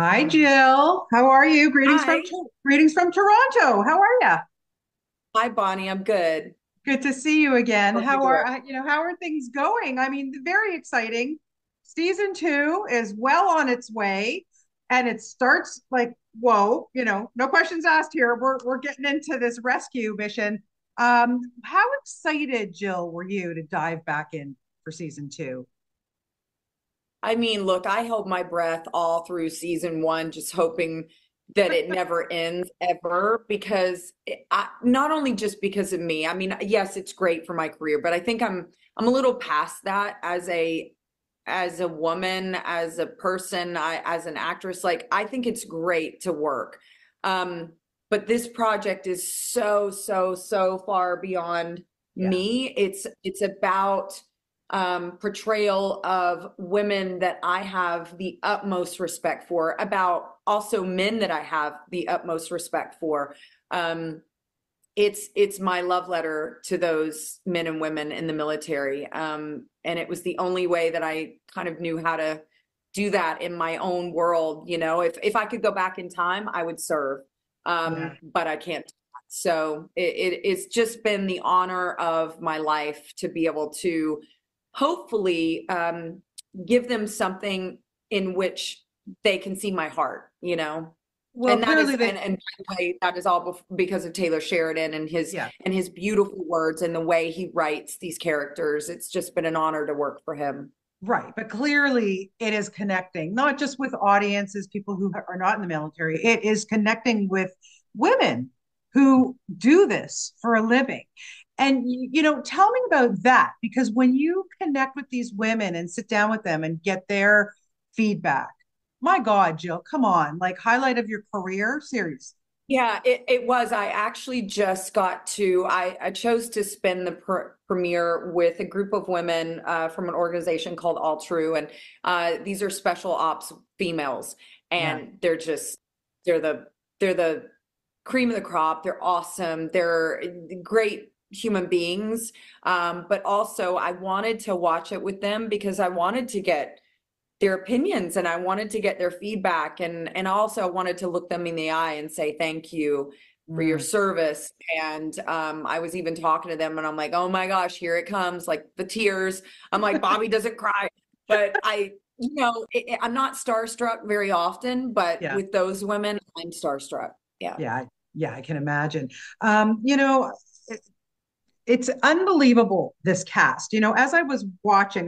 Hi, Jill. How are you? Greetings from Toronto. How are you? Hi, Bonnie. I'm good. Good to see you again. How are things going? I mean, very exciting. Season 2 is well on its way, and it starts like, whoa, no questions asked here. We're getting into this rescue mission. How excited, Jill, were you to dive back in for season 2? I mean, look, I held my breath all through season 1, just hoping that it never ends ever, because not only just because of me. I mean, yes, it's great for my career, but I think I'm a little past that as a woman, as a person, as an actress. Like, I think it's great to work, but this project is so far beyond me. It's about portrayal of women that I have the utmost respect for, about also men that I have the utmost respect for. It's my love letter to those men and women in the military. And it was the only way that I kind of knew how to do that in my own world. If I could go back in time, I would serve, but I can't. So it's just been the honor of my life to be able to hopefully give them something in which they can see my heart, Well, and that is, and by the way, that is all because of Taylor Sheridan and his beautiful words and the way he writes these characters. It's just been an honor to work for him. Right. But clearly it is connecting, not just with audiences, people who are not in the military. It is connecting with women who do this for a living. And, tell me about that, because when you connect with these women and sit down with them and get their feedback, my God, Jill, come on, like, highlight of your career, seriously. Yeah, it was. I actually just got to, I chose to spend the premiere with a group of women from an organization called All True. And these are special ops females, and they're the cream of the crop. They're awesome. They're great human beings. But also I wanted to watch it with them because I wanted to get their opinions and I wanted to get their feedback. And also I wanted to look them in the eye and say, thank you for your service. And I was even talking to them and I'm like, oh my gosh, here it comes. Like, the tears. I'm like, Bobby doesn't cry, but I'm not starstruck very often, but with those women, I'm starstruck. Yeah, I can imagine. It's unbelievable, this cast. As I watched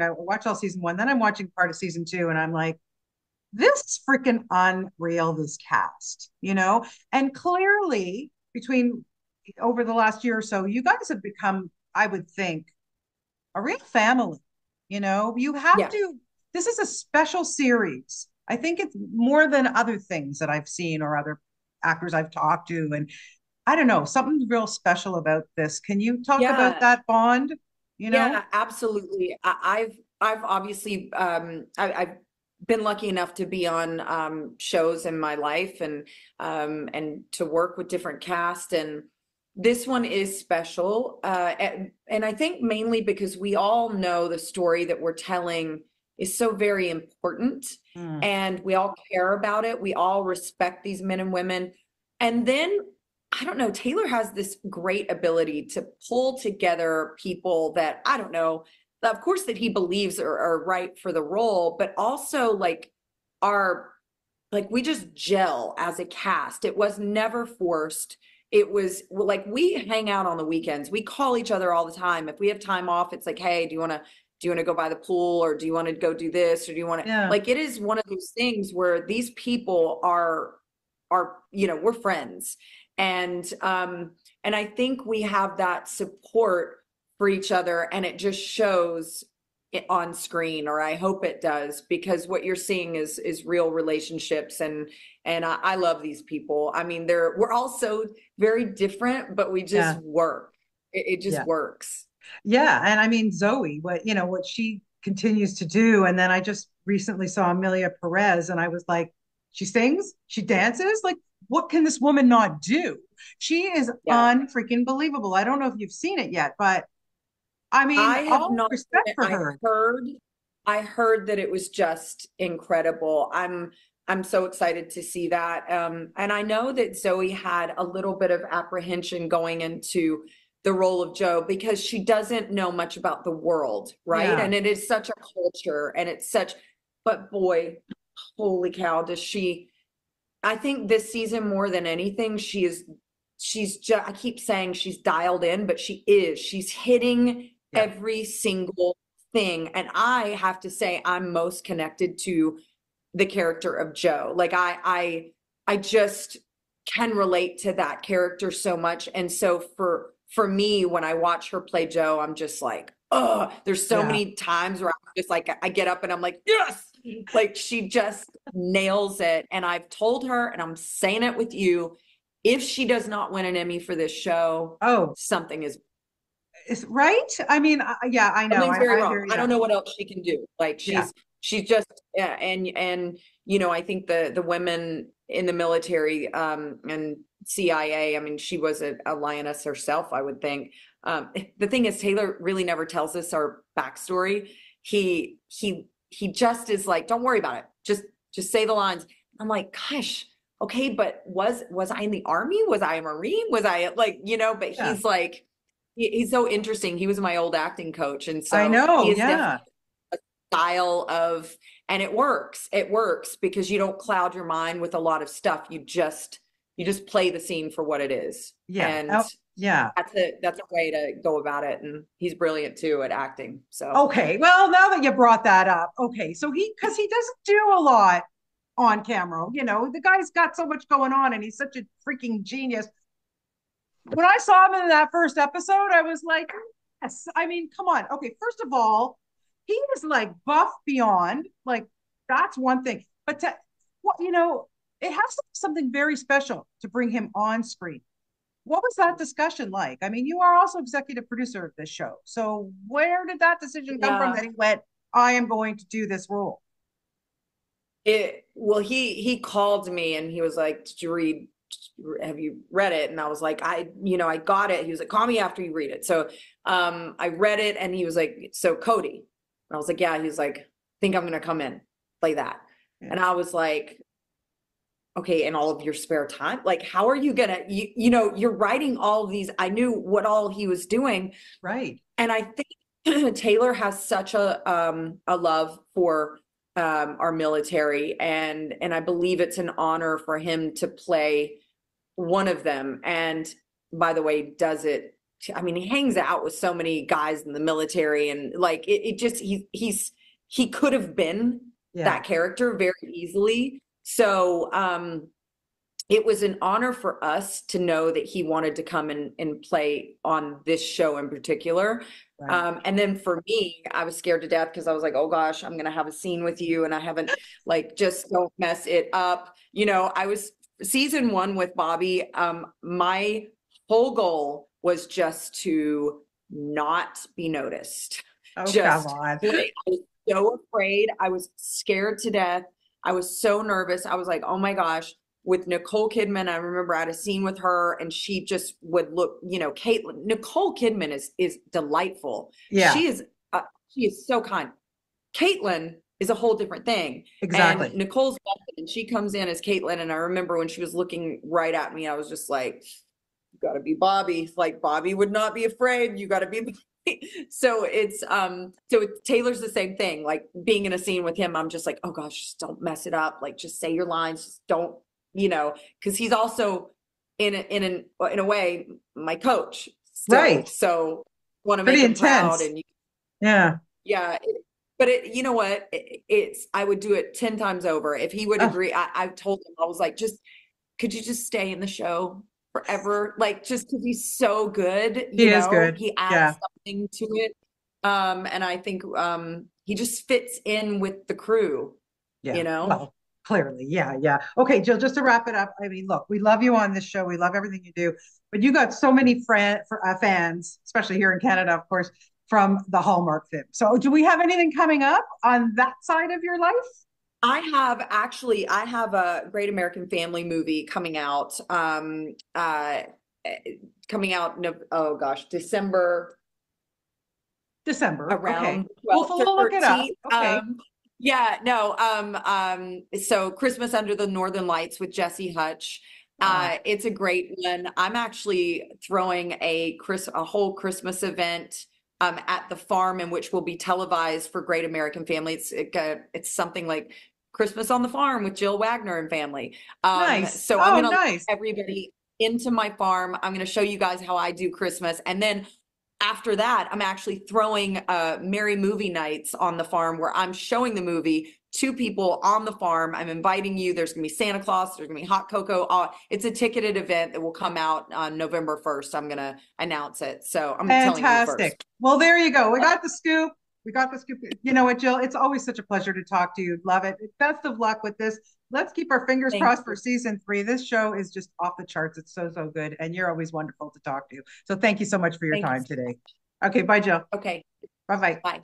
all season 1, then I'm watching part of season 2, and I'm like, this is freaking unreal, this cast, And clearly, over the last year or so, you guys have become, I would think, a real family, You have to, this is a special series. I think it's more than other things that I've seen or other actors I've talked to, and I don't know, something real special about this. Can you talk about that bond? Yeah, absolutely. I've obviously I've been lucky enough to be on shows in my life and to work with different cast, and this one is special, and I think mainly because we all know the story that we're telling is so very important, and we all care about it. We all respect these men and women. And then, I don't know, Taylor has this great ability to pull together people that, I don't know, of course that he believes are right for the role, but also we just gel as a cast. It was never forced. It was like, we hang out on the weekends. We call each other all the time. If we have time off, it's like, hey, do you want to go by the pool, or do you want to go do this, or do you want to like, it is one of those things where these people are we're friends, and I think we have that support for each other, and it just shows it on screen, or I hope it does, because what you're seeing is real relationships, and I love these people. I mean, we're all so very different, but we just work. It just works. Yeah. And I mean, Zoe, what she continues to do. And then I just recently saw Emilia Pérez, and I was like, she sings, she dances. Like, what can this woman not do? She is unfreaking believable. I don't know if you've seen it yet, but I mean, I have all respect for her. I heard that it was just incredible. I'm I'm so excited to see that. And I know that Zoe had a little bit of apprehension going into the role of Joe because she doesn't know much about the world, right? Yeah. And it is such a culture and it's such, but boy, holy cow, does she, I think this season more than anything, she's just, I keep saying she's dialed in, but she is, she's hitting every single thing. And I have to say, I'm most connected to the character of Joe. Like I just can relate to that character so much. And so for me, when I watch her play Joe, I'm just like, oh, there's so many times where I'm just like, I get up and I'm like, yes, like she just nails it. And I've told her, and I'm saying it with you, if she does not win an Emmy for this show, something is right. I mean, yeah, I know. I don't know what else she can do. Like she's just, and you know, I think the women in the military and CIA, I mean, she was a lioness herself, I would think. The thing is, Taylor really never tells us our backstory. He just is like, don't worry about it. Just say the lines. I'm like, gosh, okay, but was I in the Army? Was I a Marine? Was I like, you know, but he's like, he's so interesting. He was my old acting coach. And so I know, he is a style of, and it works because you don't cloud your mind with a lot of stuff. You just play the scene for what it is. Yeah. And that's a way to go about it. And he's brilliant too at acting. So, okay. Well, now that you brought that up. Okay. So cause he doesn't do a lot on camera. You know, the guy's got so much going on and he's such a freaking genius. When I saw him in that first episode, I was like, yes, I mean, come on. Okay. First of all, he was like buff beyond, like that's one thing, but you know, it has to be something very special to bring him on screen. What was that discussion like? I mean, you are also executive producer of this show. So where did that decision come from that he went, I am going to do this role? Well, he called me and he was like, have you read it? And I was like, I got it. He was like, call me after you read it. So I read it and he was like, so Cody. And I was like, yeah. He was like, I think I'm going to come in, play that. Yeah. And I was like, okay, in all of your spare time, like, how are you gonna, you know, you're writing all these, I knew what all he was doing. Right. And I think Taylor has such a love for our military and I believe it's an honor for him to play one of them. And by the way, does it, I mean, he hangs out with so many guys in the military and like, it just, he could have been that character very easily. So it was an honor for us to know that he wanted to come and play on this show in particular. Right. And then for me, I was scared to death because I was like, oh gosh, I'm going to have a scene with you. And I haven't like, just don't mess it up. You know, I was season one with Bobby. My whole goal was just to not be noticed. Oh, just, come on. I was so afraid. I was scared to death. I was so nervous. I was like, oh my gosh, with Nicole Kidman, I remember I had a scene with her and she just would look, you know, Nicole Kidman is delightful. Yeah. She is so kind. Caitlin is a whole different thing. Exactly. And Nicole's and she comes in as Caitlin. And I remember when she was looking right at me, I was just like, you gotta be Bobby. Like Bobby would not be afraid. You gotta be. So it's so Taylor's the same thing, like being in a scene with him, I'm just like, oh gosh, just don't mess it up, like just say your lines, just don't, you know, because he's also in a way my coach still. Right, so want to make him proud and but it, you know what, it's I would do it 10 times over if he would agree. I told him, I was like, just could you just stay in the show forever, like just because he's so good, you know, he adds something to it, and I think he just fits in with the crew, you know. Well, clearly, okay, Jill, just to wrap it up, I mean, look, we love you on this show, we love everything you do, but you got so many fans, especially here in Canada, of course, from the Hallmark film. So do we have anything coming up on that side of your life? I have a Great American Family movie coming out. Oh gosh, December. Around. Okay. We'll look it up. Okay. Yeah, no. So Christmas Under the Northern Lights with Jesse Hutch. It's a great one. I'm actually throwing a whole Christmas event at the farm, in which will be televised for Great American Family. It's something like Christmas on the Farm with Jill Wagner and family. Nice. So I'm going to let everybody into my farm. I'm going to show you guys how I do Christmas, and then after that, I'm actually throwing Merry Movie Nights on the farm, where I'm showing the movie to people on the farm. I'm inviting you. There's going to be Santa Claus. There's going to be hot cocoa. It's a ticketed event that will come out on November 1st. I'm going to announce it. So I'm telling you first. Well, there you go. We got the scoop. We got the scoop. You know what, Jill? It's always such a pleasure to talk to you. Love it. Best of luck with this. Let's keep our fingers crossed for season 3. This show is just off the charts. It's so, so good. And you're always wonderful to talk to. So thank you so much for your time today. Okay. Bye, Jill. Okay. Bye-bye. Bye.